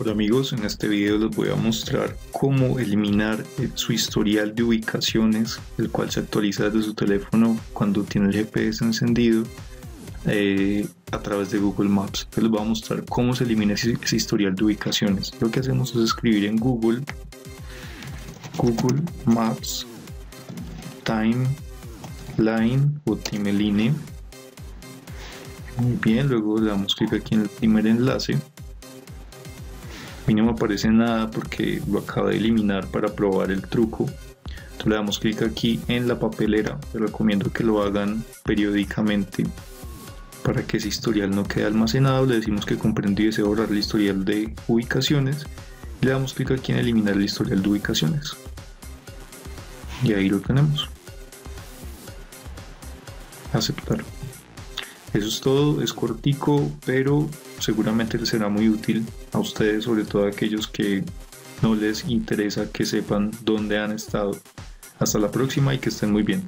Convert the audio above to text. Hola amigos, en este video les voy a mostrar cómo eliminar su historial de ubicaciones, el cual se actualiza desde su teléfono cuando tiene el GPS encendido a través de Google Maps. Entonces les voy a mostrar cómo se elimina ese historial de ubicaciones. Lo que hacemos es escribir en Google Maps Timeline o Timeline. Muy bien, luego le damos clic aquí en el primer enlace. A mí no me aparece nada porque lo acabo de eliminar para probar el truco. Entonces le damos clic aquí en la papelera. Les recomiendo que lo hagan periódicamente para que ese historial no quede almacenado. Le decimos que comprendí y deseo borrar el historial de ubicaciones. Le damos clic aquí en eliminar el historial de ubicaciones. Y ahí lo tenemos. Aceptar. Eso es todo, es cortico, pero seguramente les será muy útil a ustedes, sobre todo a aquellos que no les interesa que sepan dónde han estado. Hasta la próxima y que estén muy bien.